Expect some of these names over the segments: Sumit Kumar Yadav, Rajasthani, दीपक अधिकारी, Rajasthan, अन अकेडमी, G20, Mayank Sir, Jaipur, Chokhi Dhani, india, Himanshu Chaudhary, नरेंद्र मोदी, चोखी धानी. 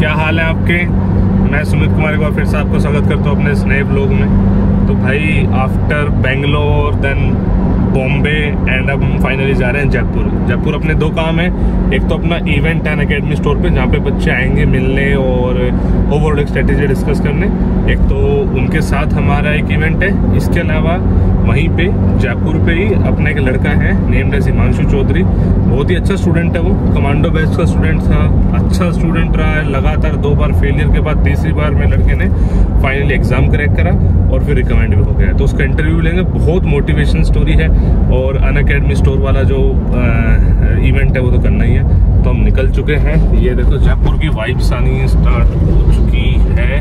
क्या हाल है आपके। मैं सुमित कुमार यादव फिर से आपको स्वागत करता हूँ अपने नए व्लॉग में। तो भाई after Bangalore then Bombay and अब हम फाइनली जा रहे हैं जयपुर। जयपुर अपने दो काम है, एक तो अपना इवेंट एंड अकेडमी स्टोर पे जहाँ पे बच्चे आएंगे मिलने और ओवरऑल स्ट्रेटेजी डिस्कस करने, एक तो उनके साथ हमारा एक इवेंट है। इसके अलावा वहीं पे जयपुर पे ही अपना एक लड़का है नेम्ड एज हिमांशु चौधरी, बहुत ही अच्छा स्टूडेंट है। वो कमांडो बैच का स्टूडेंट था, अच्छा स्टूडेंट रहा है। लगातार दो बार फेलियर के बाद तीसरी बार में लड़के ने फाइनली एग्जाम क्रैक करा और फिर रिकमेंड भी हो गया। तो उसका इंटरव्यू लेंगे, बहुत मोटिवेशन स्टोरी है। और अन अकेडमी स्टोर वाला जो इवेंट है वो तो करना ही है। तो हम निकल चुके हैं, ये देखो जयपुर की वाइब्स आनी स्टार्ट हो चुकी है।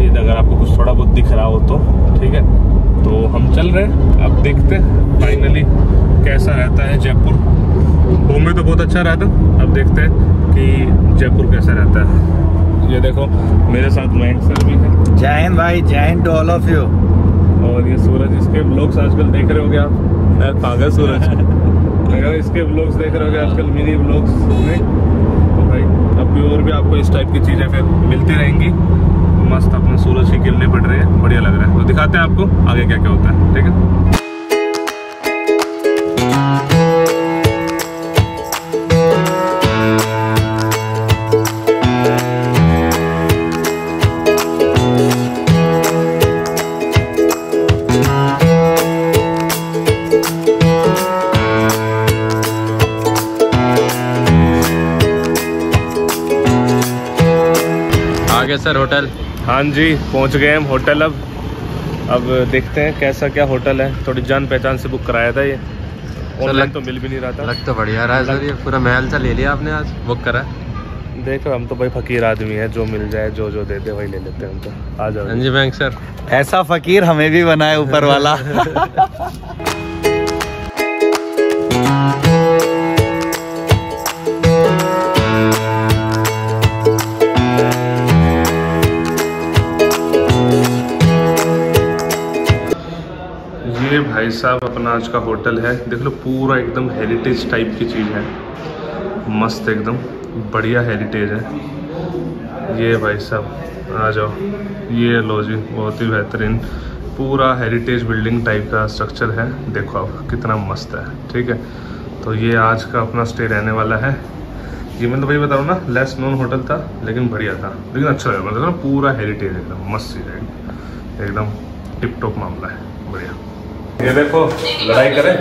ये अगर आपको कुछ थोड़ा बहुत दिख रहा हो तो ठीक है। तो हम चल रहे हैं, अब देखते हैं फाइनली कैसा रहता है जयपुर। बॉम्बे तो बहुत अच्छा रहा था, अब देखते हैं कि जयपुर कैसा रहता है। ये देखो मेरे साथ मयंक सर भी है। जय हिंद भाई, जय Hind to all of you. और ये सूरज, इसके ब्लॉग्स आजकल देख रहे होगे आप, पागल सूरज अगर इसके ब्लॉग्स देख रहे होगे आजकल मेरी ब्लॉग्स में। तो भाई अब भी आपको इस टाइप की चीज़ें फिर मिलती रहेंगी। मस्त अपने सूरज की किरणें पड़ रही है, बढ़िया लग रहा है। तो दिखाते हैं आपको आगे क्या क्या होता है, ठीक है। सर होटल, हाँ जी पहुंच गए हम होटल। अब देखते हैं कैसा क्या होटल है। थोड़ी जान पहचान से बुक कराया था ये, ऑनलाइन तो मिल भी नहीं रहा था। लग तो बढ़िया रहा है सर, ये पूरा महल सा ले लिया आपने आज, बुक करा। देखो हम तो भाई फकीर आदमी है, जो मिल जाए जो जो देते वही ले लेते हैं हम तो। आ जाओ। हाँ जी मयंक सर, ऐसा फकीर हमें भी बनाए ऊपर वाला। भाई साहब अपना आज का होटल है, देख लो पूरा एकदम हेरिटेज टाइप की चीज़ है, मस्त एकदम बढ़िया हेरिटेज है। ये भाई साहब आ जाओ, ये लो जी, बहुत ही बेहतरीन पूरा हेरिटेज बिल्डिंग टाइप का स्ट्रक्चर है। देखो आप कितना मस्त है, ठीक है। तो ये आज का अपना स्टे रहने वाला है। ये मतलब भाई बताऊँ ना, लेस नोन होटल था लेकिन बढ़िया था, लेकिन अच्छा लगा मतलब ना, पूरा हेरिटेज एकदम मस्त चीज़ है, एकदम टिप टॉप मामला है, बढ़िया। ये देखो लड़ाई करें,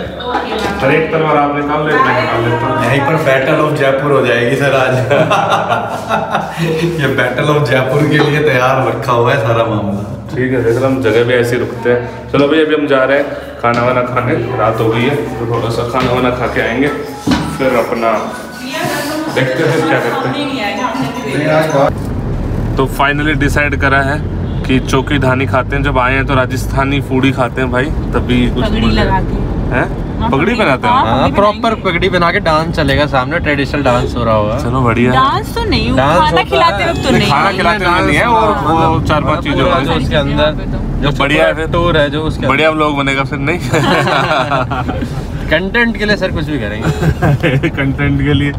हर एक तलवार आप निकाल ले, मैं निकाल लेता हूँ। यहीं पर बैटल ऑफ जयपुर हो जाएगी सर आज। ये बैटल ऑफ जयपुर के लिए तैयार रखा हुआ है सारा मामला, ठीक है। देखो हम जगह भी ऐसे रुकते हैं। चलो भाई अभी हम जा रहे हैं खाना वाना खाने, रात हो गई है तो थोड़ा सा खाना वाना खा के आएंगे, फिर अपना देखते हैं क्या करते हैं। तो फाइनली डिसाइड करा है कि चोखी धानी खाते हैं। जब आए हैं तो राजस्थानी फूड ही खाते हैं भाई, तभी कुछ हैं पगड़ी बनाते हैं, प्रॉपर पगड़ी बना के डांस चलेगा सामने, ट्रेडिशनल डांस हो रहा होगा। चलो बढ़िया। डांस तो नहीं, खाना खिलाते वक्त तो नहीं, खाना खिलाते वक्त नहीं है। और वो 4-5 चीजें उसके अंदर जो बढ़िया टूर है, जो उसके बढ़िया व्लॉग बनेगा फिर। नहीं कंटेंट के लिए सर कुछ भी करेंगे, कंटेंट के लिए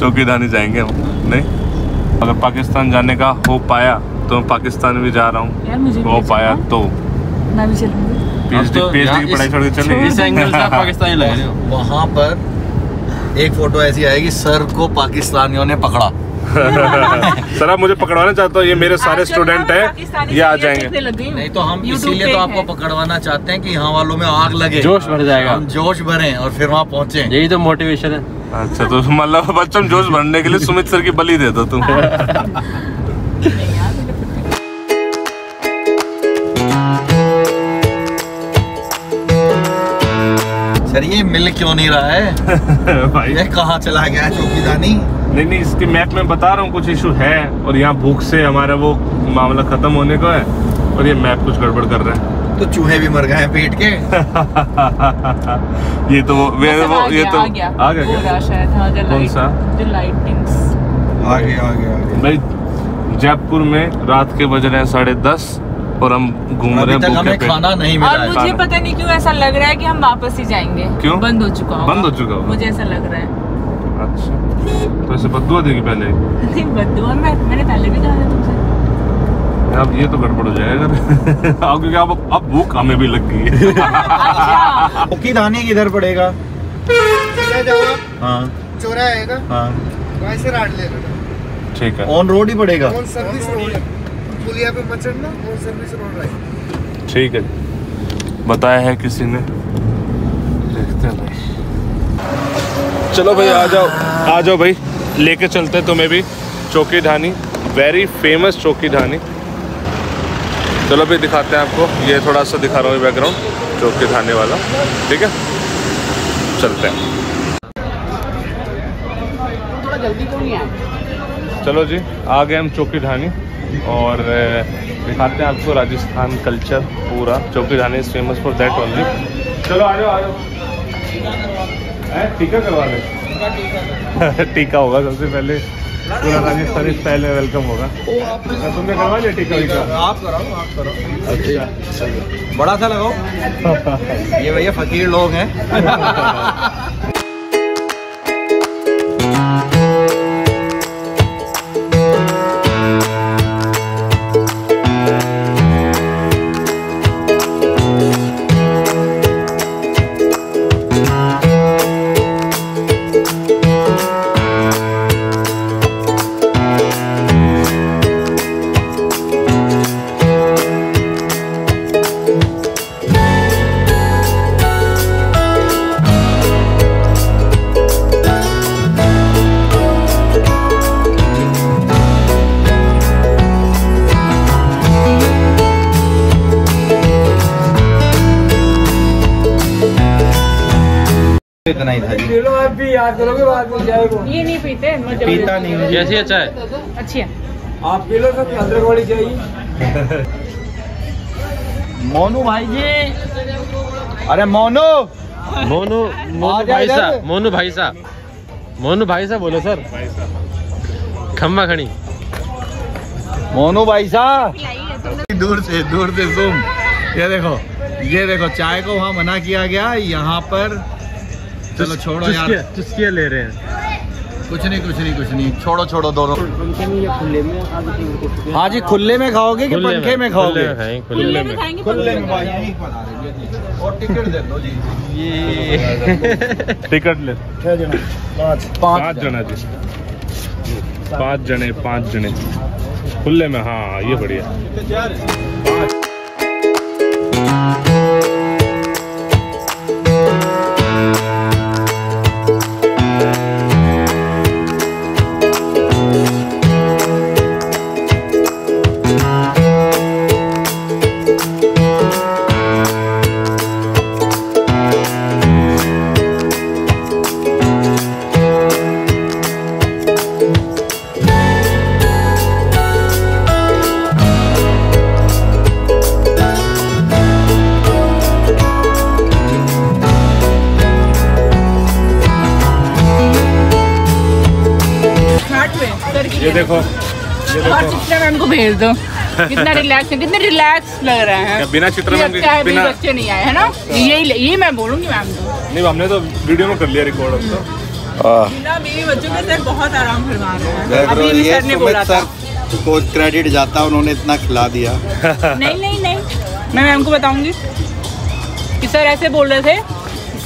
चोखी धानी जाएंगे हम। नहीं अगर पाकिस्तान जाने का हो पाया तो पाकिस्तान भी जा रहा हूँ, हो पाया तो मैं भी पीएचडी की पढ़ाई छोड़ के चले। इस एंगल से पाकिस्तानी लग रहे हो। वहाँ पर एक फोटो ऐसी आएगी, सर को पाकिस्तानियों ने पकड़ा। सर आप मुझे पकड़वाना चाहते हो, ये मेरे सारे स्टूडेंट हैं, ये आ जाएंगे। नहीं तो हम इसीलिए तो आपको पकड़वाना चाहते हैं कि यहाँ वालों में आग लगे, जोश भर जाएगा, हम जोश भरें और फिर वहाँ पहुँचे, यही तो मोटिवेशन है। अच्छा तो मतलब बच्चों जोश भरने के लिए सुमित सर की बलि दे दो तुम। सर ये मिल क्यों नहीं रहा है? भाई ये कहाँ चला गया चोखी धानी? नहीं नहीं इसके मैप में बता रहा हूँ कुछ इशू है, और यहाँ भूख से हमारा वो मामला खत्म होने को है, और ये मैप कुछ गड़बड़ कर रहा है। तो चूहे भी मर गए हैं पेट के। ये तो आ गया क्या? कौन सा? भाई जयपुर में रात के बज रहे हैं 10:30 और हम घूम रहे हैं, हमें खाना नहीं मिला है। और मुझे पता नहीं क्यों ऐसा लग रहा है कि हम वापस ही जाएंगे। क्यों? बंद हो चुका होगा, मुझे ऐसा लग रहा है। अच्छा तो ऐसे बद्दुआ देगी पहले? नहीं बद्दुआ मैंने पहले भी कहा था तुमसे। अब ये तो गड़बड़ हो जाएगा क्योंकि अब भूख हमें भी लग गई है। अच्छा। चोखी धानी किधर पड़ेगा? हाँ। चौराहा आएगा। हाँ। वैसे राड ले लेना। ठीक है। ऑन रोड ही पड़ेगा। On service road. पुलिया पे मत चढ़ना, ऑन सर्विस रोड रहेगा। ठीक है। बताया है किसी ने। देखते हैं भाई। चलो भाई आ जाओ भाई, लेके चलते हैं तुम्हें भी चोखी धानी, वेरी फेमस चोखी धानी। चलो भाई दिखाते हैं आपको, ये थोड़ा सा दिखा रहा हूँ बैकग्राउंड चोखी धानी वाला, ठीक है चलते हैं। जल्दी क्यों नहीं आए? चलो जी आ गए हम चोखी धानी और दिखाते हैं आपको राजस्थान कल्चर पूरा। चोखी धानी is famous for that only. चलो आ जाओ आ जाओ। टीका करवा ले टीका होगा सबसे पहले, पूरा राजस्थानी स्टाइल में वेलकम होगा। तुमने करवा लिया टीका? आप कराओ अच्छा बड़ा सा लगाओ। ये भैया फकीर लोग हैं। इतना ही था जी। आप भी याद करोगे बाद में जाएगा। ये नहीं पीते, पीता नहीं है। जैसी अच्छा है अच्छी है। आप पी लो सब, अदरक वाली चाहिए। मोनू भाई जी, अरे मोनू मोनू मोनू भाई साहब बोलो सर। खम्मा खड़ी मोनू भाई साहब। दूर से तुम ये देखो चाय को वहाँ मना किया गया, यहाँ पर चलो छोड़ो यार, चुस्किया ले रहे हैं। कुछ नहीं छोड़ो दोनों। हाँ जी खुले में खाओगे कि पंखे में खाओगे? खुले में भाई। और टिकट दे दो जी, ये टिकट ले 5 जने खुले में। हाँ ये बढ़िया। चित्रमैम को भेज दो, कितना रिलैक्स लग रहा है। बिना चित्रमैम के बिना बच्चे नहीं आए है ना। यही मैं बोलूंगी मैम को। नहीं हमने तो वीडियो में कर लिया रिकॉर्ड। अब तो बिना मेरे बच्चों में सर बहुत आराम फरमा रहे हैं। अभी भी सर ने बोला था, को क्रेडिट जाता, उन्होंने इतना खिला दिया। नहीं मैं मैम को बताऊंगी कि सर ऐसे बोल रहे थे,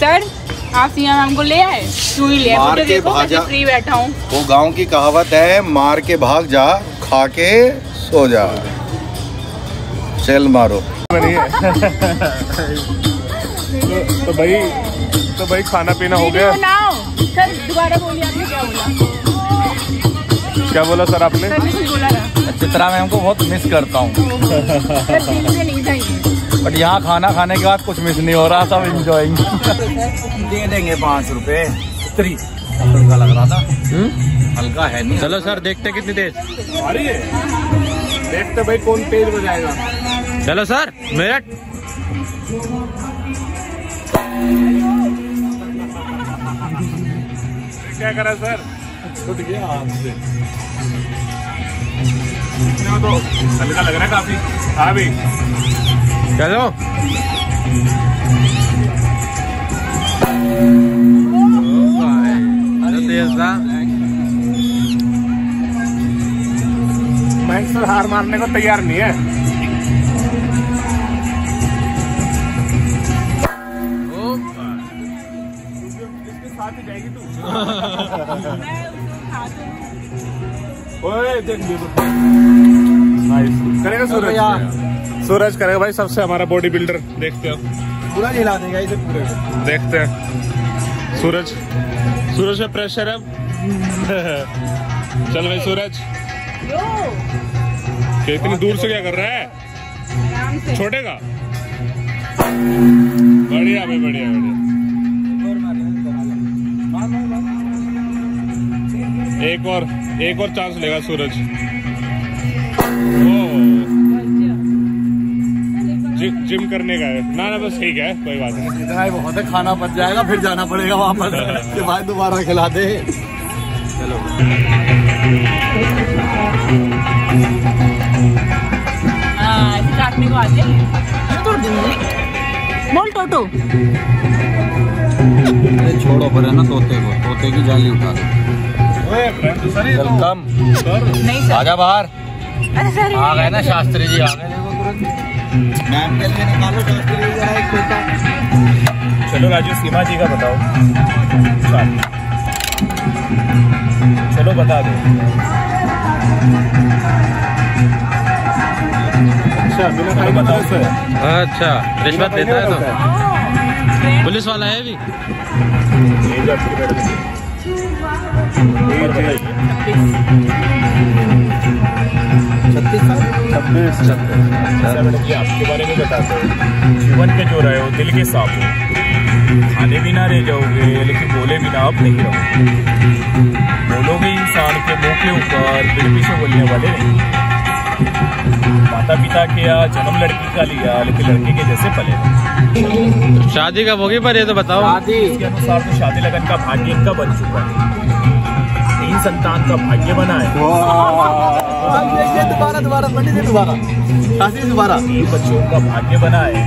सर आप सीमा मैम को ले आए क्यों ही ले आए? मुझे देखो मैं फ्री बैठा हूँ। वो गांव की कहावत है, मार के भाग जा, खा के सो जा, सेल मारो। तो भाई खाना पीना हो गया। सर दोबारा बोलिए आपने क्या बोला सर आपने? चित्रा मैम को बहुत मिस करता हूँ, बट यहाँ खाना खाने के बाद कुछ मिस नहीं हो रहा, सब इंजॉइंग। दे देंगे 5 रुपए। हल्का लग रहा था। हल्का है नहीं। चलो सर देखते कितनी तेज देखते भाई, कौन तेज बजाएगा। चलो सर मेरठ क्या करा सर, छूट गया हाथ से। तो हल्का लग रहा है काफी। हाँ भाई चलो तेज सीरियस था। मयंक सर हार मारने को तैयार नहीं है। ओ इसके साथ ही जाएगी तू। ओए देख करेगा सूरज, सूरज करेगा भाई सबसे हमारा बॉडी बिल्डर। देखते हो पूरा हिला देगा इसे पूरे। देखते हैं सूरज, सूरज पे प्रेशर है। चल भाई सूरज, इतनी दूर से क्या कर रहा है, छोड़ेगा? बढ़िया भाई, बढ़िया बढ़िया। एक और चांस लेगा सूरज। जिम करने का है ना? ना बस ठीक है, कोई बात नहीं, इतना ही बहुत है। खाना बच जाएगा, फिर जाना पड़ेगा वापस के बाद दोबारा खिला दे। चलो काटने को आते बोल टोटो। अरे छोड़ो पर है ना, तोते को, तोते की जाली उठा दो। कम नहीं आजा बाहर। आ गए ना शास्त्री जी, आ गए। चलो राजू, सीमा जी का बताओ। चलो बता दो। अच्छा बिना खाई बताओ सर। अच्छा रिश्वत देता है तो पुलिस वाला है भी। छब्बीस आपके बारे में बताते हैं। जीवन पे जो रहे हो दिल के साफ हो, खाने भी ना रह जाओगे, लेकिन बोले भी ना आप नहीं रहोगे। बोलोगे इंसान के मुँह के ऊपर बिल्कुल से बोलने वाले नहीं। माता पिता के यहाँ जन्म लड़की का लिया, लेकिन लड़के के जैसे पले। शादी कब होगी पर ये तो बताओ। शादी इसके अनुसार तो शादी लगन का भाग्य इनका बन चुका है। तीन संतान का भाग्य बना है, दोबारा बच्चों का भाग्य बना है।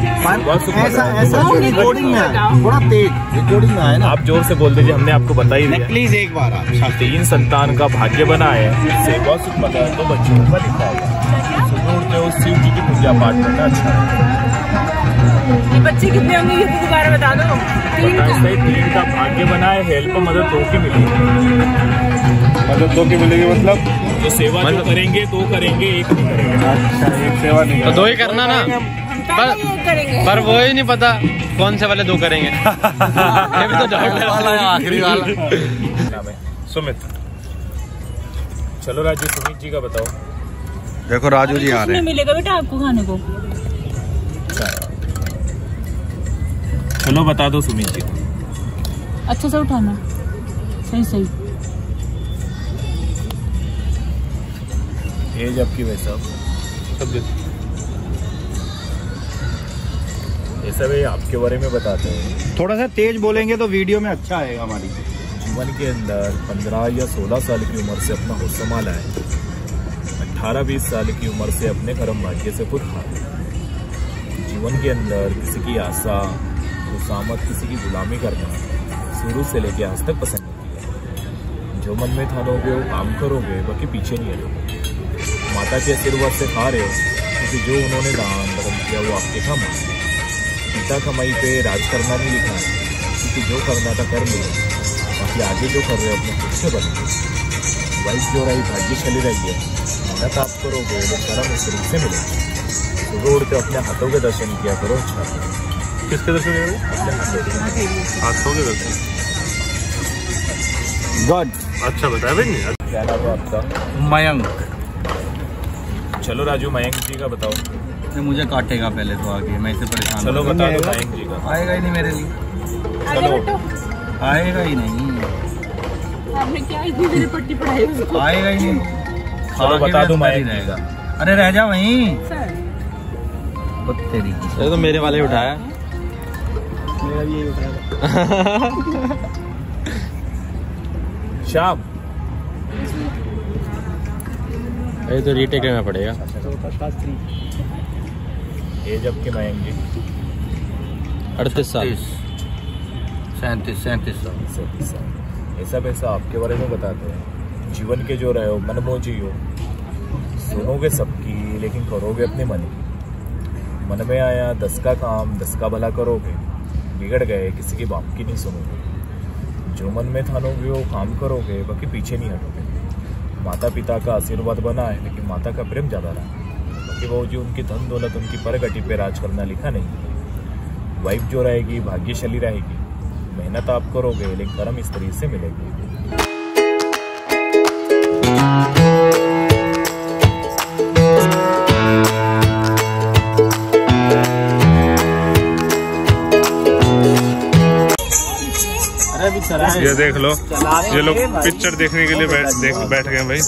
ऐसा रिकॉर्डिंग में है, थोड़ा तेज रिकॉर्डिंग में है ना। आप जोर से बोल दीजिए, हमने आपको बताई है प्लीज एक बार। तीन संतान का भाग्य बना है, सेवा सुख मत तो बच्चों का लिखा होगा। शिव जी की पूजा पाठ करना अच्छा है। बच्चे कितने होंगे ये दोबारा बता दो। तीन का भाग्य बना है, हेल्प मदद दो की मिलेगी। मदद दो की मिलेगी मतलब तो सेवा मतलब जो करेंगे दो करेंगे, एक नहीं करेंगे। अच्छा एक सेवा नहीं तो दो ही करना ना। पर वो ही नहीं पता कौन से वाले दो करेंगे। ये भी तो डाउट है आखिरी वाला। सुमित, चलो राजू, सुमित जी का बताओ। देखो राजू जी आ रहे हैं। मिलेगा बेटा आपको खाने को। चलो बता दो सुमित जी। अच्छे से उठाना, सही सही। एज आपकी वैसा सब ऐसा भाई आपके बारे में बताते हैं। थोड़ा सा तेज बोलेंगे तो वीडियो में अच्छा आएगा। हमारी जीवन के अंदर 15 या 16 साल की उम्र से अपना होश संभाला है। 18-20 साल की उम्र से अपने कर्म भाग्य से खुद खा। जीवन के अंदर किसी की आशा खुशामद, किसी की गुलामी करना शुरू से लेके आज तक पसंद नहीं है। जो मन में ठानोगे वो काम करोगे, बाकी पीछे नहीं हटोगे। माता के आशीर्वाद से खा रहे हो क्योंकि जो उन्होंने दान धर्म किया वो आपके काम है। पिता कमाई पे राज करना नहीं लिखा है क्योंकि जो करना था कर लिया, बाकी आगे जो कर रहे हो अपने खुद से बनो। वाइफ जो रही भाग्यशाली रही है, मेहनत आप करोगे वो कर्म इस रूप से मिलेगा। रोड पे अपने हाथों के दर्शन किया करो। अच्छा किसके दर्शन करोगे? हाथों के दर्शन। गॉड अच्छा बताया भाई नहीं। क्या नाम है आपका? मयंक। चलो राजू, मयंक जी का बताओ। मुझे काटेगा पहले तो आगे, मैं इसे परेशान। चलो बता दो मयंक जी का। आएगा ही नहीं मेरे लिए। चलो आएगा ही नहीं। आपने क्या इतनी देर पट्टी पढ़ाई? आएगा ही नहीं। चलो बता दो मयंक जी का। अरे रह जा वहीं तेरी। तो मेरे वाले उठाया, मेरा भी यही उठाया। शाम ये तो रीटेक में पड़ेगा। एज आपके मयंक जी 38 साल। 37 साल। ऐसा वैसा आपके बारे में बताते हैं। जीवन के जो रहे हो मन मोजी हो, सुनोगे सबकी लेकिन करोगे अपने मन की। मन में आया 10 का काम 10 का भला करोगे, बिगड़ गए किसी की बाप की नहीं सुनोगे। जो मन में ठानोगे वो काम करोगे, बाकी पीछे नहीं हटोगे। माता पिता का आशीर्वाद बना है लेकिन माता का प्रेम ज़्यादा रहा। बाकी बहू जी उनकी धन दौलत उनकी परगटी पे राज करना लिखा नहीं है। वाइफ जो रहेगी भाग्यशाली रहेगी। मेहनत आप करोगे लेकिन कर्म इस तरीके से मिलेगी। ये देख लो, ये लोग पिक्चर देखने के लिए बैठ गए भाई।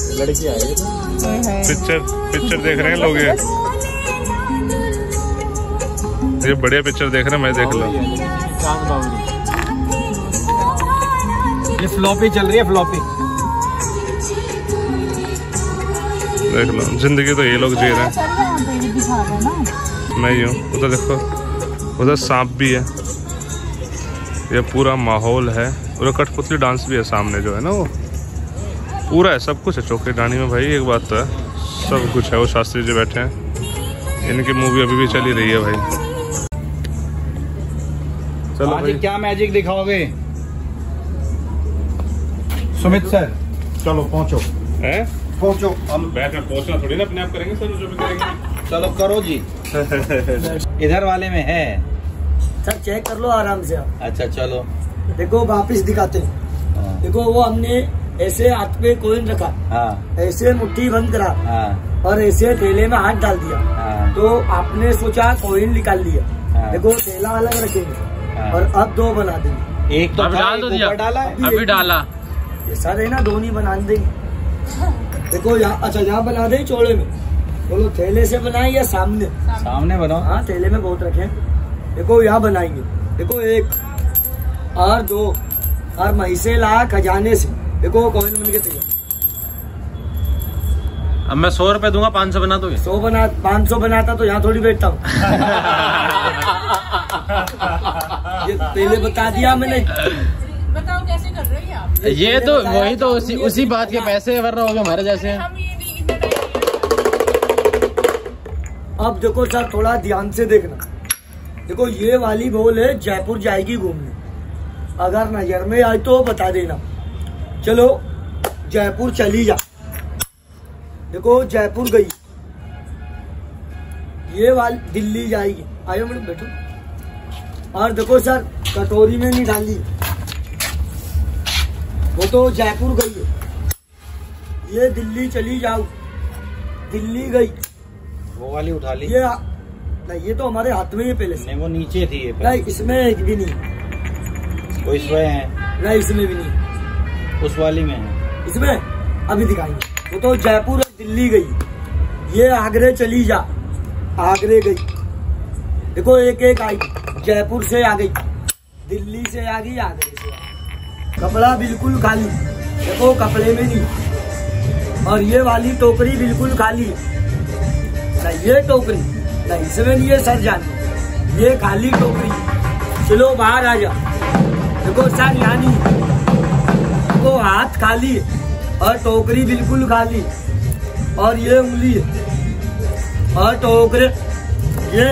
पिक्चर देख रहे हैं लोग। ये बढ़िया पिक्चर देख रहे हैं। मैं देख लो, ये फ्लॉपी चल रही है, फ्लॉपी देख लो। जिंदगी तो ये लोग जी रहे हैं। नहीं हूँ उधर देखो, उधर सांप भी है। ये पूरा माहौल है। और कठपुतली डांस भी है सामने जो है ना, वो पूरा है, सब कुछ है चोखी ढाणी में भाई। एक बात तो है, सब कुछ है। वो शास्त्री जी बैठे हैं, इनकी मूवी अभी भी चली रही है भाई। चलो भाई, क्या मैजिक दिखाओगे सुमित सर? चलो पहुंचो, हैं पहुंचो। हम बैठकर पहुंचना थोड़ी ना, अपने आप करेंगे सर, जो भी करेंगे। चलो करो जी। इधर वाले में है सर, चेक कर लो आराम से आप। अच्छा चलो, देखो वापिस दिखाते हैं। देखो वो हमने ऐसे हाथ पे कोइन रखा, ऐसे मुट्ठी बंद करा और ऐसे थैले में हाथ डाल दिया। तो आपने सोचा कोइन निकाल लिया। देखो थैला अलग रखेंगे और अब दो बना देंगे। एक तो डाल दिया, डाला अभी डाला। ऐसा है ना, दो नहीं बना देंगे। देखो यहाँ, अच्छा यहाँ बना दे चौड़े में। बोलो थैले से बनाए या सामने? सामने बनाओ। हाँ थैले में बहुत रखे। देखो यहाँ बनाएंगे। देखो एक और दो और महीसे ला खजाने से। देखो कॉइन बन के तैयार। अब मैं 100 रुपए दूंगा, 500 बना दोगे? 500 बनाता तो यहाँ थोड़ी बैठता हूँ। ये पहले बता दिया मैंने। बताओ कैसे कर रहे हैं आप ये तो वही तो उसी बात के पैसे वरना होंगे हमारे जैसे। अब देखो सर, थोड़ा ध्यान से देखना। देखो ये वाली बोल है, जयपुर जाएगी घूमने। अगर नजर में आए तो बता देना। चलो जयपुर चली जा। देखो जयपुर गई। ये वाली दिल्ली जाएगी। आयो मैडम बैठो। और देखो सर, कटोरी में नहीं डाली। वो तो जयपुर गई है, ये दिल्ली चली जाओ। दिल्ली गई, वो वाली उठा ली। ये नहीं, ये तो हमारे हाथ में ही पहले से। नहीं वो नीचे थी ये। नहीं इसमें एक भी नहीं। वो इसमें है। नहीं इसमें भी नहीं, उस वाली में है। इसमें अभी दिखाएंगे। वो तो जयपुर दिल्ली गई। ये आगरे चली जा, आगरे गई। देखो एक एक आई। जयपुर से आ गई, दिल्ली से आ गई, आगरे से आ गई। कपड़ा बिल्कुल खाली, देखो कपड़े में नहीं। और ये वाली टोकरी बिल्कुल खाली है। नहीं ये टोकरी नहीं, इसमें ये सर जाने, ये खाली टोकरी। चलो बाहर आ जा। देखो सर यहाँ नहीं, वो हाथ खाली और टोकरी बिल्कुल खाली। और ये उंगली और टोकरी, ये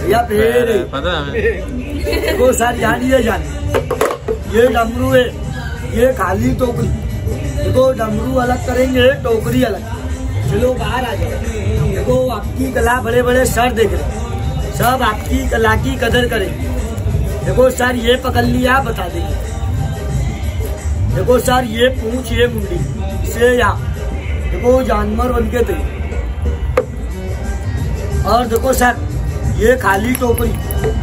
भैया पेड़ है पता है। वो सर यहाँ नहीं जाने। ये डमरू है, ये खाली टोकरी। देखो डमरू अलग करेंगे, टोकरी अलग। चलो बाहर आ जाओ। देखो आपकी कला, बड़े बड़े सर देख रहे, सब आपकी कला की कदर करेंगे। देखो सर ये पकड़ लिया, बता देंगे। देखो सर ये पूंछ, ये मुंडी से या। देखो जानवर बन के थे। और देखो सर ये खाली टोकरी।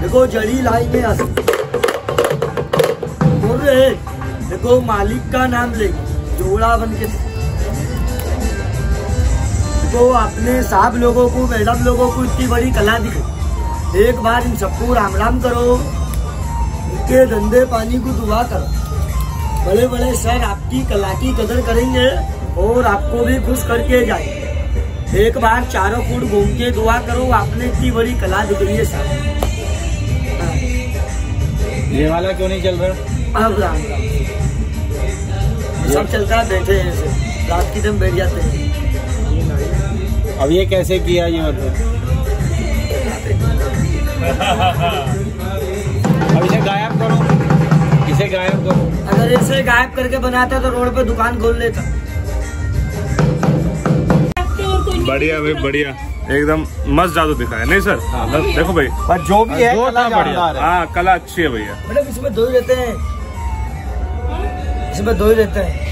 देखो जड़ी लाई में आ रहे। देखो मालिक का नाम लेंगे, जोड़ा बन के। तो आपने साहब लोगों को, मैडम लोगों को इतनी बड़ी कला दिखाई। एक बार इन सबको राम राम करो, इनके धंधे पानी को दुआ करो। बड़े बड़े सर आपकी कला की कदर करेंगे और आपको भी खुश करके जाएंगे। एक बार चारों फूट घूम के दुआ करो, आपने इतनी बड़ी कला दिखाई है साहब। ये वाला क्यों नहीं चल रहा? अब राम राम। सब चलता है, बैठे हैं रात की दम बैठ जाते हैं। अब ये कैसे किया ये मतलब? अब इसे गायब करो, इसे गायब करो। अगर इसे गायब करके बनाता तो रोड पे दुकान खोल लेता। बढ़िया भाई बढ़िया, एकदम मस्त जादू दिखाया नहीं सर? हाँ, देखो भाई पर जो भी है कला अच्छी है भैया। मतलब इसमें दो ही रहते हैं, इसमें दो ही रहते हैं।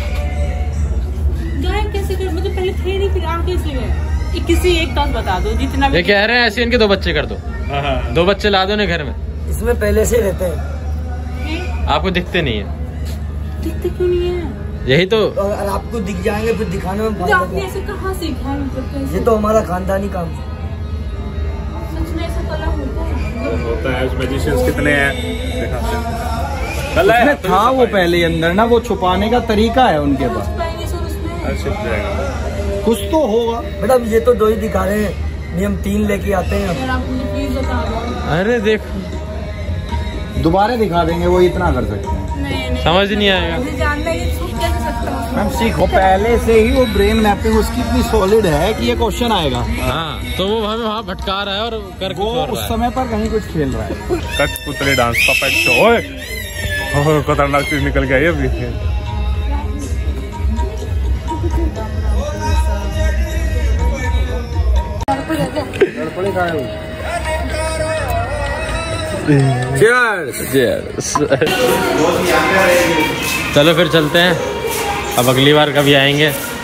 गायब कैसे कर, मतलब पहले थे नहीं, फिर आप कैसे गए? किसी एक दांत बता दो जितना भी कह रहे हैं। ऐसे इनके दो बच्चे कर दो, दो बच्चे ला दो ना घर में। इसमें पहले से रहते हैं, आपको दिखते नहीं है। दिखते क्यों नहीं है? यही तो, और आपको दिख जाएंगे फिर दिखाने में। तो आपने ऐसे कहाँ सीखा है? मतलब ये तो हमारा खानदानी काम है। सच में ऐसा कला होता है? मैजिशियंस कितने हैं दिखाते हैं। कला है था वो पहले अंदर ना, वो छुपाने का तरीका है उनके पास। कुछ तो होगा मैडम, ये तो दो ही दिखा रहे हैं, नियम 3 लेके आते हैं। अरे देखो दोबारा दिखा देंगे, वो इतना कर सकते हैं। समझ नहीं आएगा मैम, सीखो पहले से ही। वो ब्रेन मैपिंग उसकी इतनी सॉलिड है कि ये क्वेश्चन आएगा। हाँ तो वो हमें वहाँ भटका रहा है और करके वो उस समय पर कहीं कुछ खेल रहा है। कठपुतली डांस पपेट शो, खतरनाक चीज निकल गई है अभी। Cheers! Cheers! चलो फिर चलते हैं, अब अगली बार कभी आएंगे।